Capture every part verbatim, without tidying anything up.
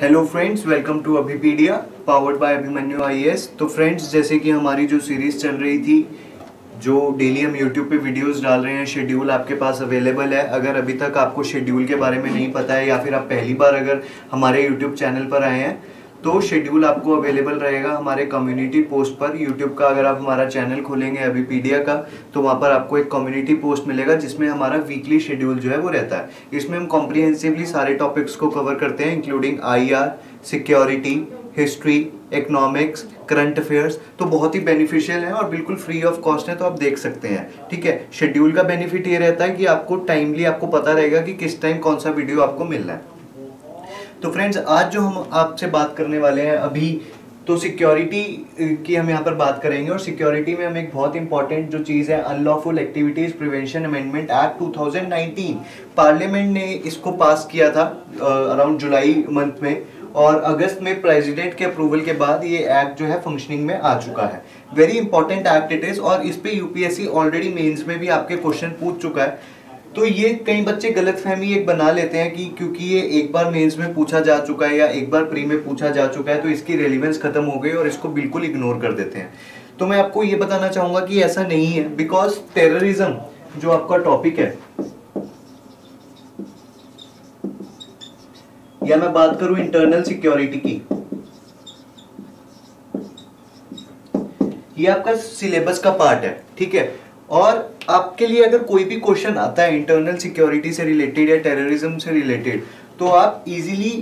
Hello friends, welcome to Abhipedia powered by Abhimanyu IAS. तो friends, जैसे कि हमारी जो सीरीज़ चल रही थी, जो डेली हम यूट्यूब पे वीडियोस डाल रहे हैं, शेड्यूल आपके पास अवेलेबल है। अगर अभी तक आपको शेड्यूल के बारे में नहीं पता है या फिर आप पहली बार अगर हमारे यूट्यूब चैनल पर आए हैं तो शेड्यूल आपको अवेलेबल रहेगा हमारे कम्युनिटी पोस्ट पर। यूट्यूब का अगर आप हमारा चैनल खोलेंगे अभीपीडिया का, तो वहाँ पर आपको एक कम्युनिटी पोस्ट मिलेगा जिसमें हमारा वीकली शेड्यूल जो है वो रहता है। इसमें हम कॉम्प्रिहेंसिवली सारे टॉपिक्स को कवर करते हैं, including IR, security, history, economics, current affairs. तो बहुत ही बेनिफिशियल है और बिल्कुल फ्री ऑफ कॉस्ट है, तो आप देख सकते हैं। ठीक है, शेड्यूल का बेनिफिट ये रहता है कि आपको टाइमली आपको पता रहेगा कि किस टाइम कौन सा वीडियो आपको मिलना है। तो फ्रेंड्स, आज जो हम आपसे बात करने वाले हैं अभी, तो सिक्योरिटी की हम यहाँ पर बात करेंगे। और सिक्योरिटी में हम एक बहुत इंपॉर्टेंट जो चीज़ है, unlawful activities prevention amendment act two thousand nineteen, parliament ने इसको पास किया था अराउंड जुलाई मंथ में, और अगस्त में प्रेसिडेंट के अप्रूवल के बाद ये एक्ट जो है फंक्शनिंग में आ चुका है। Very important act it is, और इस पर यूपीएससी ऑलरेडी मेन्स में भी आपके क्वेश्चन पूछ चुका है। तो ये कई बच्चे गलतफहमी एक बना लेते हैं कि क्योंकि ये एक बार मेंस में पूछा जा चुका है या एक बार प्री में पूछा जा चुका है तो इसकी रेलिवेंस खत्म हो गई और इसको बिल्कुल इग्नोर कर देते हैं। तो मैं आपको ये बताना चाहूँगा कि ऐसा नहीं है, बिकॉज टेररिज्म जो आपका टॉपिक है, या मैं बात करूँ इंटरनल सिक्योरिटी की, ये आपका सिलेबस का पार्ट है। ठीक है, और आपके लिए अगर कोई भी क्वेश्चन आता है इंटरनल सिक्योरिटी से रिलेटेड या टेररिज्म से रिलेटेड, तो आप इजीली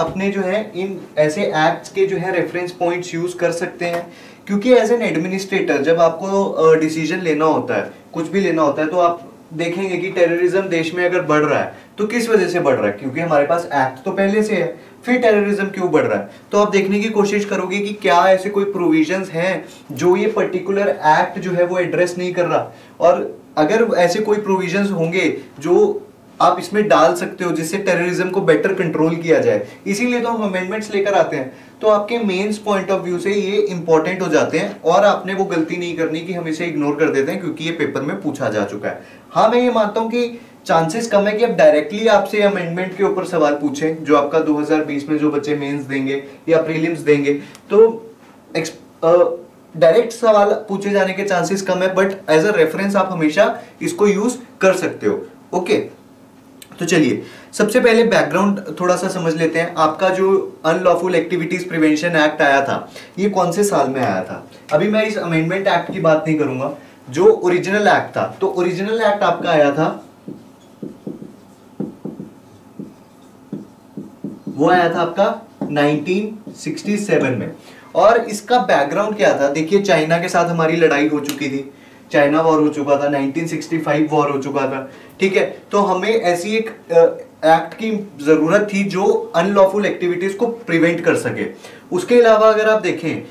अपने जो है इन ऐसे एक्ट्स के जो है रेफरेंस पॉइंट्स यूज़ कर सकते हैं। क्योंकि एज एन एडमिनिस्ट्रेटर जब आपको डिसीजन लेना होता है, कुछ भी लेना होता है, तो आप देखेंगे कि टेररिज्म देश में अगर बढ़ रहा है तो किस वजह से बढ़ रहा है, क्योंकि हमारे पास एक्ट तो पहले से है, फिर टेररिज्म क्यों बढ़ रहा है। तो आप देखने की कोशिश करोगे कि क्या ऐसे कोई प्रोविजंस हैं जो ये पर्टिकुलर एक्ट जो है वो एड्रेस नहीं कर रहा, और अगर ऐसे कोई प्रोविजंस होंगे जो आप इसमें डाल सकते हो जिससे टेररिज्म को बेटर कंट्रोल किया जाए। इसीलिए तो हम अमेंडमेंट्स लेकर आते हैं। तो आपके मेंस पॉइंट ऑफ व्यू से ये इंपॉर्टेंट हो जाते हैं, और आपने वो गलती नहीं करनी कि हम इसे इग्नोर कर देते हैं क्योंकि ये पेपर में पूछा जा चुका है। हाँ, मैं ये मानता हूँ कि चांसेस कम है कि आप डायरेक्टली आपसे अमेंडमेंट के ऊपर सवाल पूछें, जो आपका दो हज़ार बीस में जो बच्चे मेंस देंगे या प्रीलिम्स देंगे, तो डायरेक्ट सवाल पूछे जाने के चांसेस कम है, बट एज अ रेफरेंस आप हमेशा इसको यूज कर सकते हो। ओके, तो चलिए सबसे पहले बैकग्राउंड थोड़ा सा समझ लेते हैं। आपका जो अनलॉफुल एक्टिविटीज प्रिवेंशन एक्ट आया था, ये कौन से साल में आया था? अभी मैं इस अमेंडमेंट एक्ट की बात नहीं करूंगा, जो ओरिजिनल एक्ट था। तो ओरिजिनल एक्ट आपका आया था, वो आया था आपका नाइनटीन सिक्सटी सेवन में। और इसका बैकग्राउंड क्या था? देखिए, चाइना के साथ हमारी लड़ाई हो चुकी थी, चाइना वॉर हो चुका था, नाइनटीन सिक्सटी फाइव वॉर हो चुका था। ठीक है, तो हमें ऐसी एक एक्ट की ज़रूरत थी जो अनलॉफुल एक्टिविटीज़ को प्रिवेंट कर सके। उसके अलावा अगर आप देखें,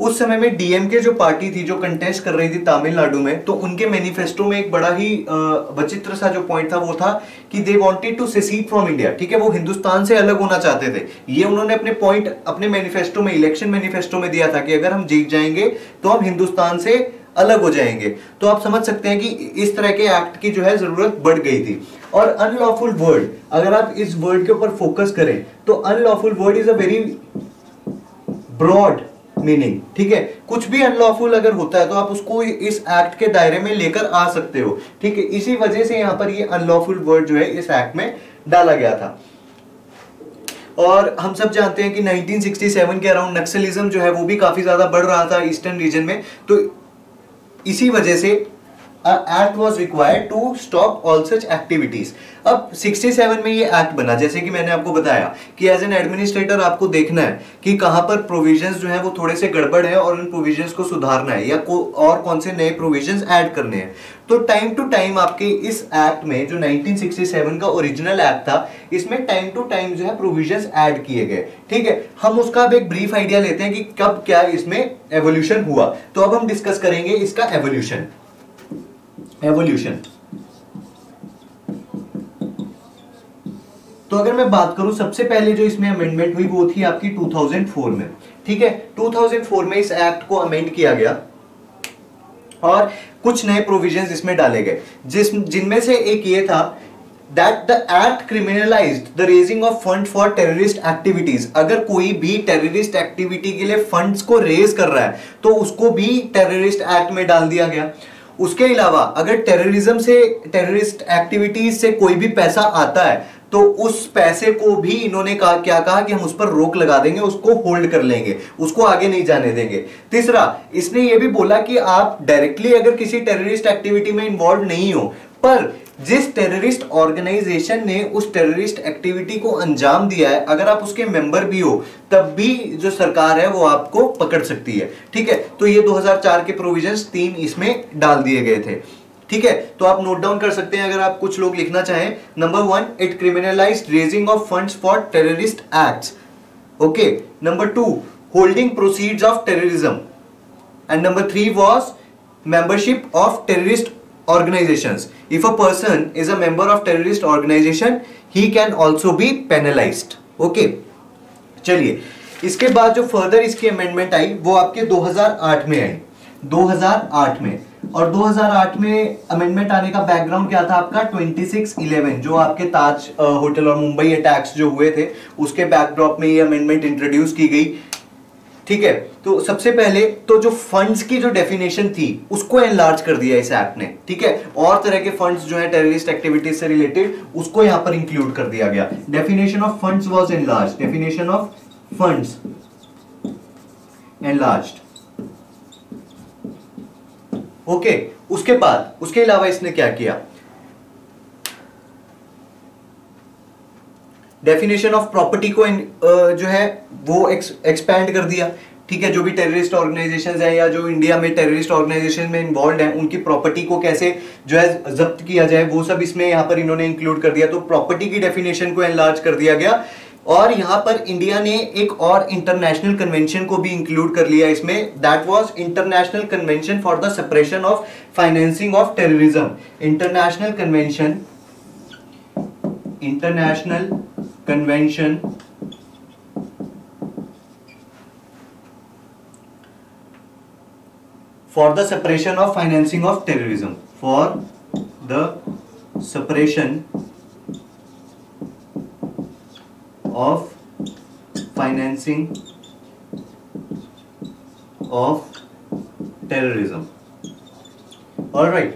उस समय में डीएमके जो पार्टी थी जो कंटेस्ट कर रही थी तमिलनाडु में, तो उनके मैनिफेस्टो में एक बड़ा ही विचित्र सा जो पॉइंट था वो था कि they wanted to secede from India. ठीक है, वो हिंदुस्तान से अलग होना चाहते थे। ये उन्होंने अपने पॉइंट अपने मैनिफेस्टो में, इलेक्शन मैनिफेस्टो में दिया था कि अगर हम जीत जाएंगे तो हम हिंदुस्तान से अलग हो जाएंगे। तो आप समझ सकते हैं कि इस तरह के एक्ट की जो है जरूरत बढ़ गई थी। और अनलॉफुल वर्ड, अगर आप इस वर्ड के ऊपर फोकस करें तो unlawful word is a very broad meaning. ठीक है, कुछ भी अनलॉफुल अगर होता है तो आप उसको इस एक्ट के दायरे में लेकर आ सकते हो। ठीक है, इसी वजह से यहाँ पर ये अनलॉफुल वर्ड जो है इस एक्ट में डाला गया था। और हम सब जानते हैं कि नाइनटीन सिक्सटी सेवन के अराउंड नक्सलिज्म जो है वो भी काफी ज्यादा बढ़ रहा था ईस्टर्न रीजन में, तो इसी वजह से act was required to stop all such activities. अब सिक्सटी सेवन में ये एक्ट बना, जैसे कि मैंने आपको बताया कि एज एन एडमिनिस्ट्रेटर आपको देखना है कि कहाँ पर प्रोविजंस जो है वो थोड़े से गड़बड़ है और उन प्रोविजंस को सुधारना है या को और कौन से नए प्रोविजंस ऐड करने हैं। तो टाइम टू टाइम आपके इस एक्ट में, जो नाइनटीन सिक्सटी सेवन का ओरिजिनल एक्ट था, इसमें टाइम टू टाइम जो है प्रोविजंस ऐड किए गए। ठीक है, हम उसका अब एक ब्रीफ आइडिया लेते हैं कि कब क्या इसमें एवोल्यूशन हुआ। तो अब हम डिस्कस करेंगे इसका एवोल्यूशन। एवोल्यूशन, तो अगर मैं बात करूं, सबसे पहले जो इसमें अमेंडमेंट हुई वो थी आपकी टू थाउजेंड फोर में। ठीक है, टू थाउजेंड फोर में इस एक्ट को अमेंड किया गया और कुछ नए प्रोविजंस इसमें डाले गए, जिस जिनमें से एक ये था that the act criminalized the raising of funds for terrorist activities. अगर कोई भी terrorist activity के लिए funds को raise कर रहा है तो उसको भी terrorist act में डाल दिया गया. उसके अलावा अगर terrorism से terrorist activities से कोई भी पैसा आता है तो उस पैसे को भी इन्होंने कहा क्या कहा कि हम उस पर रोक लगा देंगे, उसको होल्ड कर लेंगे, उसको आगे नहीं जाने देंगे. तीसरा, इसने ये भी बोला कि आप डायरेक्टली अगर किसी टेररिस्ट एक्टिविटी में इन्वॉल्व नहीं हो पर जिस टेररिस्ट ऑर्गेनाइजेशन ने उस टेररिस्ट एक्टिविटी को अंजाम दिया है अगर आप उसके मेंबर भी हो तब भी जो सरकार है वो आपको पकड़ सकती है. ठीक है, तो ये दो हज़ार चार के प्रोविजंस तीन इसमें डाल दिए गए थे. ठीक है, तो आप नोट डाउन कर सकते हैं अगर आप कुछ लोग लिखना चाहें. Number one, it criminalised raising of funds for terrorist acts. Okay. Number two, holding proceeds of terrorism. And number three was membership of terrorist organisations. If a person is a member of terrorist organisation he can also be penalised. Okay, चलिए इसके बाद जो further इसकी amendment आई वो आपके दो हजार आठ में आई. दो हज़ार आठ में, और दो हज़ार आठ में अमेंडमेंट आने का बैकग्राउंड क्या था आपका छब्बीस ग्यारह जो आपके ताज होटल और मुंबई अटैक्स जो हुए थे उसके बैकड्रॉप में ये अमेंडमेंट इंट्रोड्यूस की गई. ठीक है, तो सबसे पहले तो जो फंड्स की जो डेफिनेशन थी उसको एनलार्ज कर दिया इस एक्ट ने. ठीक है, और तरह के फंड्स जो है टेररिस्ट एक्टिविटीज से रिलेटेड उसको यहां पर इंक्लूड कर दिया गया. Definition of funds was enlarged. Definition of funds enlarged. Okay okay, उसके बाद उसके अलावा इसने क्या किया? डेफिनेशन ऑफ प्रॉपर्टी को इन, जो है वो एक्सपैंड कर दिया. ठीक है, जो भी टेररिस्ट ऑर्गेनाइजेशंस हैं या जो इंडिया में टेररिस्ट ऑर्गेनाइजेशन में इन्वॉल्व हैं उनकी प्रॉपर्टी को कैसे जो है जब्त किया जाए वो सब इसमें यहाँ पर इन्होंने इंक्लूड कर दिया. तो प्रॉपर्टी की डेफिनेशन को एनलार्ज कर दिया गया, और यहाँ पर इंडिया ने एक और इंटरनेशनल कन्वेंशन को भी इंक्लूड कर लिया इसमें. That was international convention for the suppression of financing of terrorism. International convention international convention for the suppression of financing of terrorism. For the suppression of financing of terrorism. Alright,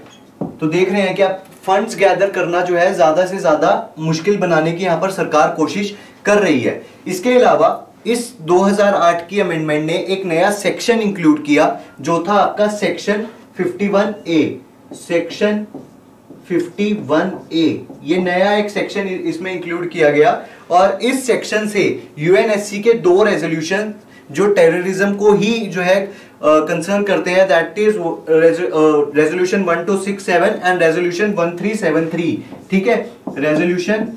तो देख रहे हैं कि आप funds gather करना जो है ज्यादा से ज्यादा मुश्किल बनाने की यहां पर सरकार कोशिश कर रही है. इसके अलावा इस दो हज़ार आठ की अमेंडमेंट ने एक नया सेक्शन इंक्लूड किया जो था आपका सेक्शन इक्यावन ए. सेक्शन इक्यावन ए ये नया एक सेक्शन इसमें इंक्लूड किया गया, और इस सेक्शन से यूएनएससी के दो रेजोल्यूशन जो टेररिज्म को ही जो है कंसर्न uh, करते हैं, that is resolution one two six seven and resolution one three seven three. ठीक है, resolution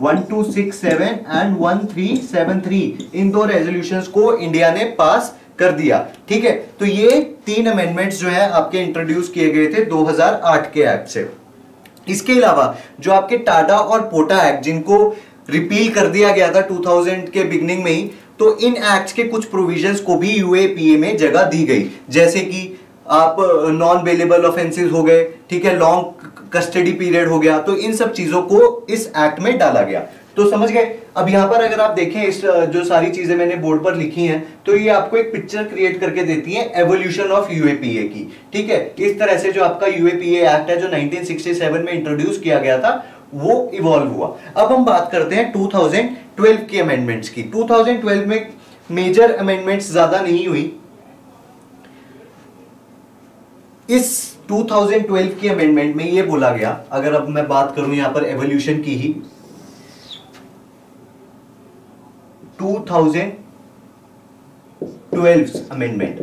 one two six seven and one three seven three इन दो रेजोल्यूशंस को इंडिया ने पास कर दिया. ठीक है, तो ये तीन अमेंडमेंट्स जो है आपके इंट्रोड्यूस किए गए थे दो हज़ार आठ के एक्ट से. इसके अलावा जो आपके टाडा और पोटा एक्ट जिनको रिपील कर दिया गया था दो हज़ार के बिगनिंग में ही, तो इन एक्ट्स के कुछ प्रोविजंस को भी यूएपीए में जगह दी गई, जैसे कि आप नॉन बेलेबल ऑफेंसेस हो गए. ठीक है, लॉन्ग कस्टडी पीरियड हो गया, तो इन सब चीजों को इस एक्ट में डाला गया. तो समझ गए. अब यहां पर अगर आप देखें इस जो सारी चीजें मैंने बोर्ड पर लिखी हैं तो ये आपको एक पिक्चर क्रिएट करके देती है एवोल्यूशन ऑफ यूएपीए की. ठीक है, इस तरह से जो आपका यूएपीए एक्ट है जो नाइनटीन सिक्सटी सेवन में इंट्रोड्यूस किया गया था वो इवॉल्व हुआ. अब हम बात करते हैं दो हज़ार बारह की अमेंडमेंट्स की. दो हज़ार बारह में मेजर अमेंडमेंट्स ज्यादा नहीं हुई. इस दो हज़ार बारह की अमेंडमेंट में ये बोला गया, अगर अब मैं बात करूं यहां पर एवोल्यूशन की ही, दो हज़ार बारह अमेंडमेंट,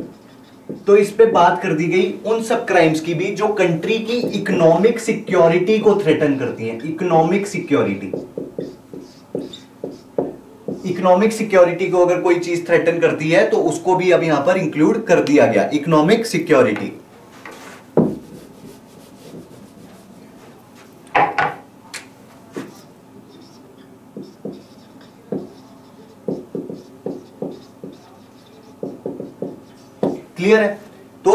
तो इस पे बात कर दी गई उन सब क्राइम्स की भी जो कंट्री की इकोनॉमिक सिक्योरिटी को थ्रेटन करती हैं. इकोनॉमिक सिक्योरिटी इकोनॉमिक सिक्योरिटी को अगर कोई चीज थ्रेटन करती है तो उसको भी अब यहां पर इंक्लूड कर दिया गया. इकोनॉमिक सिक्योरिटी क्लियर है, तो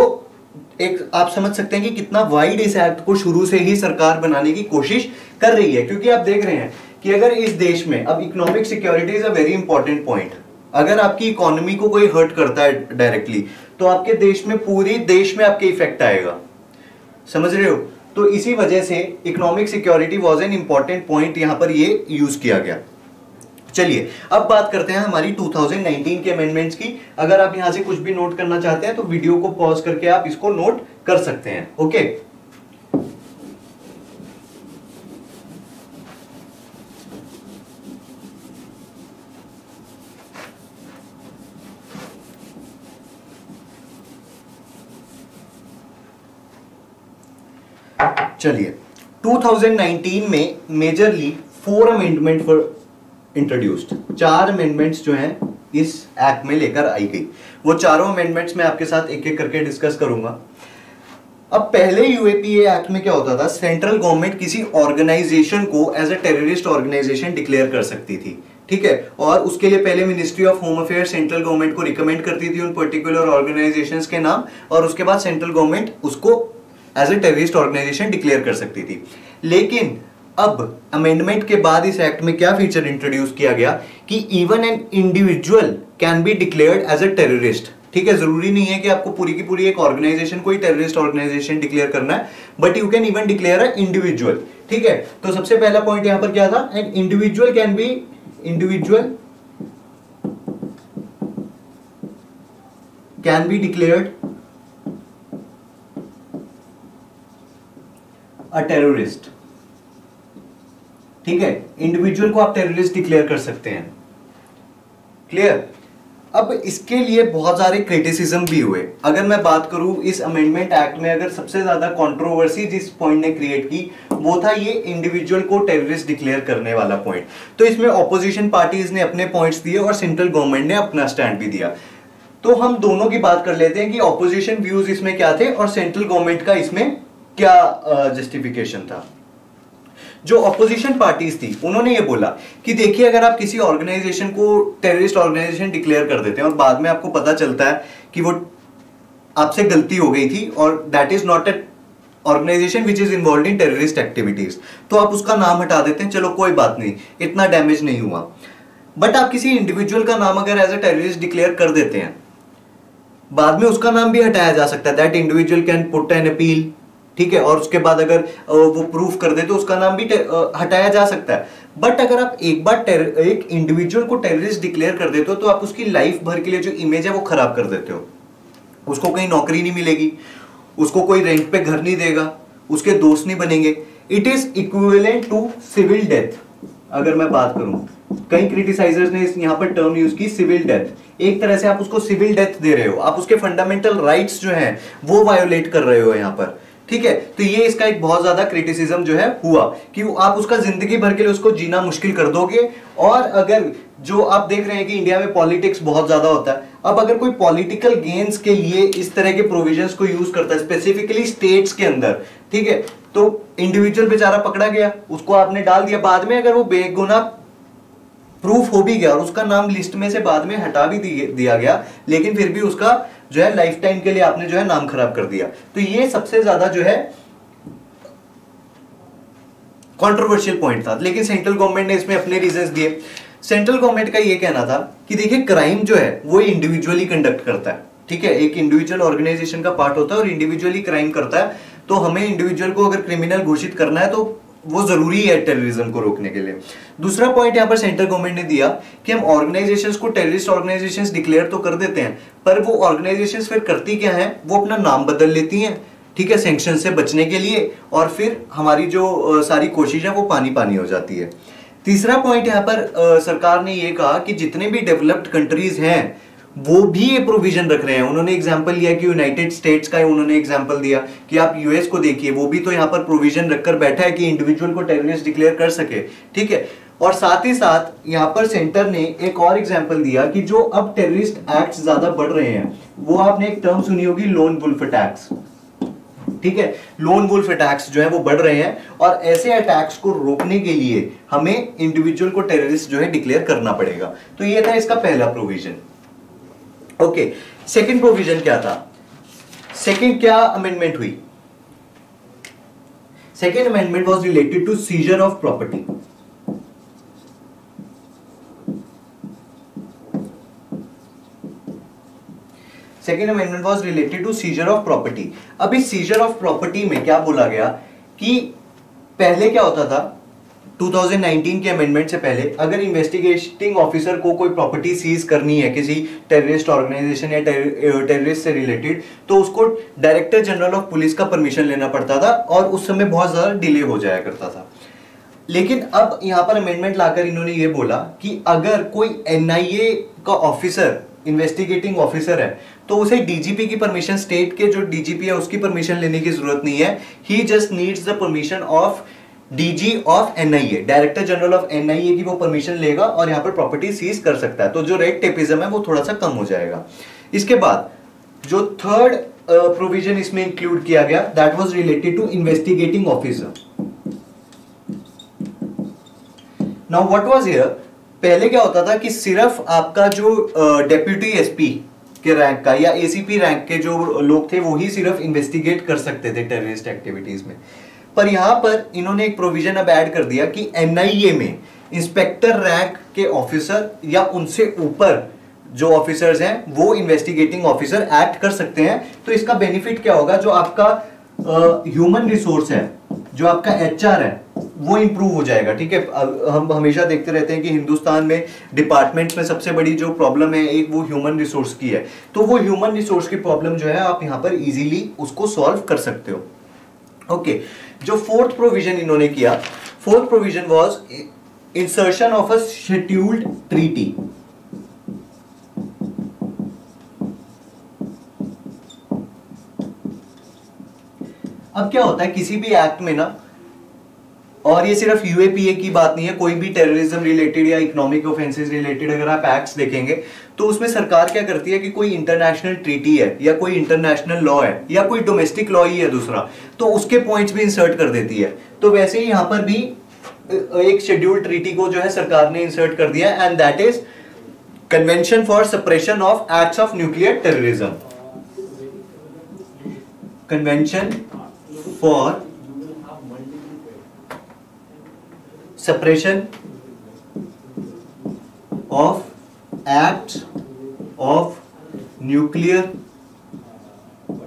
एक आप समझ सकते हैं कि कितना वाइड इस एक्ट को शुरू से ही सरकार बनाने की कोशिश कर रही है, क्योंकि आप देख रहे हैं कि अगर इस देश में अब economic security is a very important point, अगर आपकी इकोनॉमी को कोई हर्ट करता है डायरेक्टली तो आपके देश में पूरे देश में आपके इफेक्ट आएगा, समझ रहे हो। तो इसी वजह से economic security was an important point, यहां पर ये यूज किया गया। चलिए अब बात करते हैं हमारी दो हज़ार उन्नीस के अमेंडमेंट्स की। अगर आप यहां से कुछ भी नोट करना चाहते हैं तो वीडियो को पॉज करके आप इसको नोट कर सकते हैं। ओके, चलिए दो हज़ार उन्नीस में majorly four amendment for introduced, चार अमेंडमेंट्स जो हैं इस एक्ट में लेकर आई गई। वो चारों अमेंडमेंट्स मैं आपके साथ एक एक करके डिस्कस करूंगा। अब पहले यूएपीए एक्ट में क्या होता था, सेंट्रल गवर्नमेंट किसी ऑर्गेनाइजेशन को as a terrorist organisation declare कर सकती थी, ठीक है, और उसके लिए पहले ministry of home affair central government को रिकमेंड करती थी उन पर्टिकुलर ऑर्गेनाइजेशन के नाम, और उसके बाद सेंट्रल गवर्नमेंट उसको as a terrorist organisation declare कर सकती थी। लेकिन अब अमेंडमेंट के बाद इस एक्ट में क्या फीचर इंट्रोड्यूस किया गया कि even an individual can be declared as a terrorist, ठीक है। जरूरी नहीं है कि आपको पूरी की पूरी एक ऑर्गेनाइजेशन को ही टेररिस्ट ऑर्गेनाइजेशन डिक्लेयर करना है, but you can even declare a individual, ठीक है। तो सबसे पहला पॉइंट यहां पर क्या था, an individual can be individual can be declared a terrorist, ठीक है, इंडिविजुअल को आप टेररिस्ट डिक्लेयर कर सकते हैं, क्लियर। अब इसके लिए बहुत सारे क्रिटिसिज्म भी हुए। अगर मैं बात करूं इस अमेंडमेंट एक्ट में, अगर सबसे ज्यादा कंट्रोवर्सी जिस पॉइंट ने क्रिएट की वो था ये इंडिविजुअल को टेररिस्ट डिक्लेयर करने वाला पॉइंट। तो इसमें ऑपोजिशन पार्टीज ने अपने पॉइंट्स दिए और सेंट्रल गवर्नमेंट ने अपना स्टैंड भी दिया। तो हम दोनों की बात कर लेते हैं कि ऑपोजिशन व्यूज इसमें क्या थे और सेंट्रल गवर्नमेंट का इसमें क्या जस्टिफिकेशन uh, था। जो ऑपोजिशन पार्टीज थी उन्होंने ये बोला कि देखिए, अगर आप किसी ऑर्गेनाइजेशन को टेररिस्ट ऑर्गेनाइजेशन डिक्लेयर कर देते हैं और बाद में आपको पता चलता है कि वो आपसे गलती हो गई थी और that is not an organisation which is involve in terrorist activities, तो आप उसका नाम हटा देते हैं, चलो कोई बात नहीं, इतना डैमेज नहीं हुआ। बट आप किसी इंडिविजुअल का नाम अगर एज ए टेररिस्ट डिक्लेयर कर देते हैं, बाद में उसका नाम भी हटाया जा सकता है, that individual can put an appeal, ठीक है, और उसके बाद अगर वो प्रूफ कर दे तो उसका नाम भी हटाया जा सकता है। बट अगर आप एक बार एक इंडिविजुअल को टेररिस्ट डिक्लेयर कर देते हो तो आप उसकी लाइफ भर के लिए जो इमेज है वो खराब कर देते हो। उसको कहीं नौकरी नहीं मिलेगी, उसको कोई रेंट पे घर नहीं देगा, उसके दोस्त नहीं बनेंगे। It is equivalent to civil death. अगर मैं बात करूं, कई क्रिटिसाइजर्स ने इस यहाँ पर टर्म यूज की सिविल डेथ। एक तरह से आप उसको सिविल डेथ दे रहे हो, आप उसके फंडामेंटल राइट्स जो हैं वो वायोलेट कर रहे हो यहाँ पर, ठीक है। तो ये इसका एक बहुत ज्यादा क्रिटिसिज्म जो है हुआ कि आप उसका जिंदगी भर के लिए उसको जीना मुश्किल कर दोगे। और अगर जो आप देख रहे हैं कि इंडिया में पॉलिटिक्स बहुत ज्यादा होता है, अब अगर कोई पॉलिटिकल गेन्स के लिए इस तरह के प्रोविजंस को यूज करता है स्पेसिफिकली स्टेट्स के अंदर, ठीक है, तो इंडिविजुअल बेचारा पकड़ा गया, उसको आपने डाल दिया, बाद में अगर वो बेगुनाह प्रूफ हो भी गया और उसका नाम लिस्ट में से बाद में हटा भी दिया गया, लेकिन फिर भी उसका जो है लाइफ टाइम के लिए आपने जो है नाम खराब कर दिया। तो ये सबसे ज्यादा जो है कंट्रोवर्शियल पॉइंट था। लेकिन सेंट्रल गवर्नमेंट ने इसमें अपने रीजंस दिए। सेंट्रल गवर्नमेंट का ये कहना था कि देखिए, क्राइम जो है वो इंडिविजुअली कंडक्ट करता है, ठीक है, एक इंडिविजुअल ऑर्गेनाइजेशन का पार्ट होता है और इंडिविजुअली क्राइम करता है, तो हमें इंडिविजुअल को अगर क्रिमिनल घोषित करना है तो वो जरूरी है टेररिज्म को रोकने के लिए। दूसरा पॉइंट यहाँ पर सेंट्रल गवर्नमेंट ने दिया कि हम ऑर्गेनाइजेशंस को टेररिस्ट ऑर्गेनाइजेशंस डिक्लेयर तो कर देते हैं, पर वो ऑर्गेनाइजेशंस फिर करती क्या हैं, वो अपना नाम बदल लेती हैं, ठीक है, सैंक्शन से बचने के लिए, और फिर हमारी जो सारी कोशिश है वो पानी पानी हो जाती है। तीसरा पॉइंट यहाँ पर आ, सरकार ने ये कहा कि जितने भी डेवलप्ड कंट्रीज हैं वो भी ये प्रोविजन रख रहे हैं। उन्होंने एग्जाम्पल लिया कि यूनाइटेड स्टेट्स का, उन्होंने एग्जाम्पल दिया कि आप यूएस को देखिए, वो भी तो यहाँ पर प्रोविजन रखकर बैठा है कि इंडिविजुअल को टेररिस्ट डिक्लेयर कर सके, ठीक है। और साथ ही साथ यहाँ पर सेंटर ने एक और एग्जाम्पल दिया कि जो अब टेररिस्ट एक्ट ज्यादा बढ़ रहे हैं, वो आपने एक टर्म सुनी होगी, लोन वुल्फ अटैक्स, ठीक है, लोन वुल्फ अटैक्स जो है वो बढ़ रहे हैं, और ऐसे अटैक्स को रोकने के लिए हमें इंडिविजुअल को टेररिस्ट जो है डिक्लेयर करना पड़ेगा। तो ये था इसका पहला प्रोविजन। ओके, सेकंड प्रोविजन क्या था, सेकेंड क्या अमेंडमेंट हुई? Second amendment was related to seizure of property. Second amendment was related to seizure of property. अब इस सीजर ऑफ प्रॉपर्टी में क्या बोला गया कि पहले क्या होता था, दो हज़ार उन्नीस के अमेंडमेंट से पहले अगर इन्वेस्टिगेटिंग ऑफिसर को कोई प्रॉपर्टी सीज करनी है किसी टेररिस्ट ऑर्गेनाइजेशन या टेररिस्ट से रिलेटेड, तो उसको डायरेक्टर जनरल ऑफ पुलिस का परमिशन लेना पड़ता था और उस समय बहुत ज़्यादा डिले हो जाया करता था। लेकिन अब यहाँ पर अमेंडमेंट लाकर इन्होंने ये बोला कि अगर कोई एनआईए का ऑफिसर इन्वेस्टिगेटिंग ऑफिसर है तो उसे डीजीपी की परमिशन, स्टेट के जो डीजीपी है उसकी परमिशन लेने की जरूरत नहीं है। He just needs the permission of DG of NIA, director general of NIA की वो परमिशन लेगा और यहाँ पर प्रॉपर्टी सीज कर सकता है। तो जो रेड टेपिज्म है वो थोड़ा सा कम हो जाएगा। इसके बाद जो थर्ड प्रोविजन इसमें इंक्लूड किया गया that was related to investigating officer. Now what was here, पहले क्या होता था कि सिर्फ आपका जो डेप्यूटी uh, एसपी के रैंक का या एसीपी रैंक के जो लोग थे वो ही सिर्फ इन्वेस्टिगेट कर सकते थे टेररिस्ट एक्टिविटीज में। पर यहाँ पर इन्होंने एक प्रोविजन अब ऐड कर दिया कि एनआईए में इंस्पेक्टर रैंक के ऑफिसर या उनसे ऊपर जो ऑफिसर्स हैं वो इन्वेस्टिगेटिंग ऑफिसर एक्ट कर सकते हैं। तो इसका बेनिफिट क्या होगा, जो आपका ह्यूमन रिसोर्स है, जो आपका एचआर है, वो इंप्रूव हो जाएगा। ठीक है, हम हमेशा देखते रहते हैं कि हिंदुस्तान में डिपार्टमेंट्स में सबसे बड़ी जो प्रॉब्लम है एक वो ह्यूमन रिसोर्स की है। तो वो ह्यूमन रिसोर्स की प्रॉब्लम जो है आप यहाँ पर इजीली उसको सॉल्व कर सकते हो। Okay okay. जो फोर्थ प्रोविजन इन्होंने किया, fourth provision was insertion of a scheduled treaty. अब क्या होता है किसी भी एक्ट में ना, और ये सिर्फ यूएपीए की बात नहीं है, कोई भी टेररिज्म रिलेटेड या इकोनॉमिक ऑफेंसेस रिलेटेड अगर आप एक्ट्स देखेंगे तो उसमें सरकार क्या करती है कि कोई इंटरनेशनल ट्रीटी है या कोई इंटरनेशनल लॉ है या कोई डोमेस्टिक लॉ ही है दूसरा, तो उसके पॉइंट्स भी इंसर्ट कर देती है। तो वैसे ही यहाँ पर भी एक शेड्यूल ट्रीटी को जो है सरकार ने इंसर्ट कर दिया, and that is convention for suppression of acts of nuclear terrorism. Convention for suppression of acts of nuclear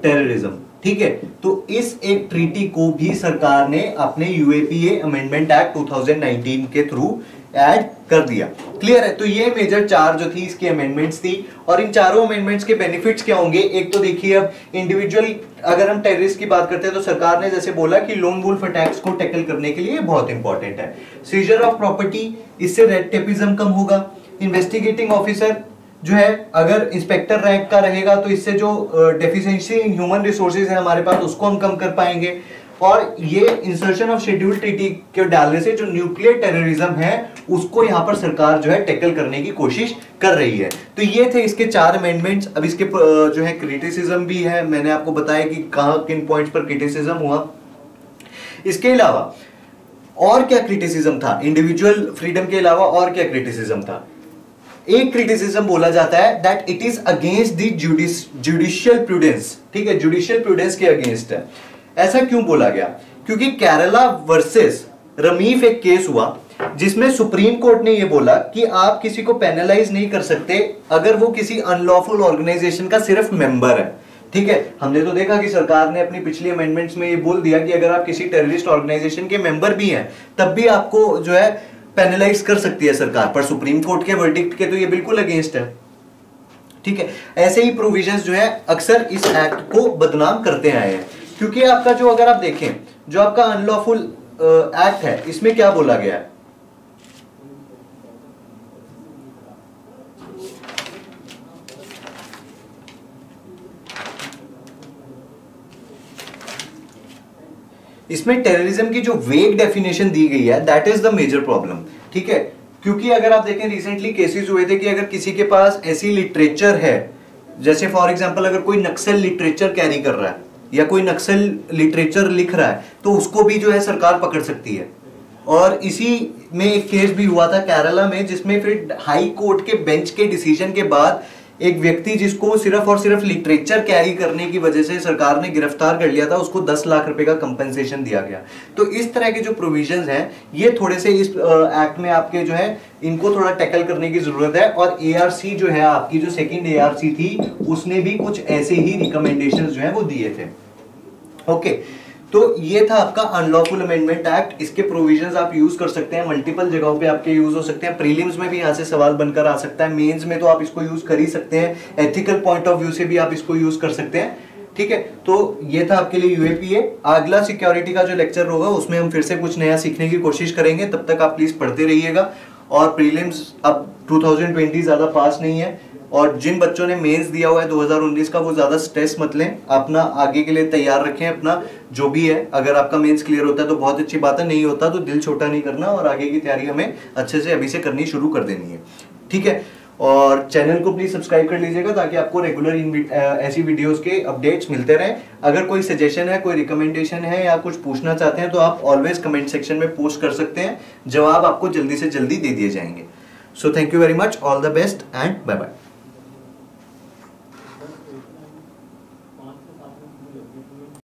terrorism. ठीक है, तो इस एक ट्रीटी को भी सरकार ने अपने यूएपीए अमेंडमेंट एक्ट दो हज़ार उन्नीस के थ्रू ऐड कर दिया। क्लियर है? तो ये मेजर चार जो थी इसकी अमेंडमेंट्स थी, और इन चारों अमेंडमेंट्स के बेनिफिट्स क्या होंगे? एक तो देखिए, अब इंडिविजुअल अगर हम टेररिस्ट की बात करते हैं तो सरकार ने जैसे बोला कि लोन वुल्फ अटैक्स को टैकल करने के लिए बहुत इंपॉर्टेंट है। सीजर ऑफ प्रॉपर्टी, इससे रेड टेपिज्म कम होगा। इन्वेस्टिगेटिंग ऑफिसर जो है अगर इंस्पेक्टर रैंक का रहेगा तो इससे जो डेफिशिएंसी इन ह्यूमन रिसोर्सेज है हमारे पास उसको हम कम कर पाएंगे। और ये इंसर्शन ऑफ शेड्यूल ट्रीटी के डालने से जो न्यूक्लियर टेररिज्म है उसको यहाँ पर सरकार जो है टैकल करने की कोशिश कर रही है। तो ये थे इसके चार अमेंडमेंट्स। अब इसके जो है क्रिटिसिज्म भी है, मैंने आपको बताया कि कहाँ किन पॉइंट्स पर क्रिटिसिज्म हुआ। इसके अलावा और क्या क्रिटिसिज्म था इंडिविजुअल फ्रीडम के अलावा, और क्या क्रिटिसिज्म था? एक क्रिटिसिज्म बोला जाता है that it is against the judicial prudence. ठीक है, जुडिशियल प्रूडेंस के अगेंस्ट है। ऐसा क्यों बोला गया? क्योंकि केरला वर्सेस रमीफ एक केस हुआ जिसमें सुप्रीम कोर्ट ने यह बोला कि आप किसी को पेनलाइज नहीं कर सकते अगर वो किसी अनलॉफुल ऑर्गेनाइजेशन का सिर्फ मेंबर है। ठीक है, हमने तो देखा कि सरकार ने अपनी पिछली अमेंडमेंट्स में ये बोल दिया कि अगर आप किसी टेररिस्ट ऑर्गेनाइजेशन के मेंबर भी हैं तब भी आपको जो है पेनलाइज कर सकती है सरकार, पर सुप्रीम कोर्ट के वर्डिक्ट के तो ये बिल्कुल अगेंस्ट है। ठीक है, ऐसे ही प्रोविजंस जो है अक्सर इस एक्ट को बदनाम करते आए हैं, क्योंकि आपका जो अगर आप देखें जो आपका अनलॉफुल एक्ट है इसमें क्या बोला गया है? इसमें टेररिज्म की जो वेग डेफिनेशन दी गई है that is the major problem. ठीक है, क्योंकि अगर आप देखें रिसेंटली केसेस हुए थे कि अगर किसी के पास ऐसी लिटरेचर है, जैसे फॉर एग्जांपल अगर कोई नक्सल लिटरेचर कैरी कर रहा है या कोई नक्सल लिटरेचर लिख रहा है तो उसको भी जो है सरकार पकड़ सकती है। और इसी में एक केस भी हुआ था केरला में जिसमें फिर हाई कोर्ट के बेंच के डिसीजन के बाद एक व्यक्ति जिसको सिर्फ और सिर्फ लिटरेचर कैरी करने की वजह से सरकार ने गिरफ्तार कर लिया था, उसको दस लाख रुपए का कंपनसेशन दिया गया। तो इस तरह के जो प्रोविजंस हैं ये थोड़े से इस एक्ट में आपके जो है इनको थोड़ा टैकल करने की जरूरत है। और एआरसी जो है आपकी जो सेकंड एआरसी थी उसने भी कुछ ऐसे ही रिकमेंडेशंस जो है वो दिए थे। ओके, तो ये था आपका अनलॉफुल अमेंडमेंट एक्ट। इसके प्रोविजंस आप यूज कर सकते हैं, मल्टीपल जगहों पे आपके यूज हो सकते हैं। प्रीलिम्स में भी यहाँ से सवाल बनकर आ सकता है, मेंस में तो आप इसको यूज कर ही सकते हैं, एथिकल पॉइंट ऑफ व्यू से भी आप इसको यूज कर सकते हैं। ठीक है, तो ये था आपके लिए यूएपीए। अगला सिक्योरिटी का जो लेक्चर होगा उसमें हम फिर से कुछ नया सीखने की कोशिश करेंगे। तब तक आप प्लीज पढ़ते रहिएगा। और प्रीलिम्स अब टू थाउजेंड ट्वेंटी ज्यादा पास नहीं है, और जिन बच्चों ने मेंस दिया हुआ है दो हज़ार उन्नीस का वो ज़्यादा स्ट्रेस मत लें, अपना आगे के लिए तैयार रखें अपना जो भी है। अगर आपका मेंस क्लियर होता है तो बहुत अच्छी बात है, नहीं होता तो दिल छोटा नहीं करना और आगे की तैयारी हमें अच्छे से अभी से करनी शुरू कर देनी है। ठीक है, और चैनल को प्लीज सब्सक्राइब कर लीजिएगा ताकि आपको रेगुलर इन ऐसी वीडियोस के अपडेट्स मिलते रहें। अगर कोई सजेशन है, कोई रिकमेंडेशन है या कुछ पूछना चाहते हैं तो आप ऑलवेज कमेंट सेक्शन में पोस्ट कर सकते हैं, जवाब आपको जल्दी से जल्दी दे दिए जाएंगे। So thank you very much, all the best and bye bye.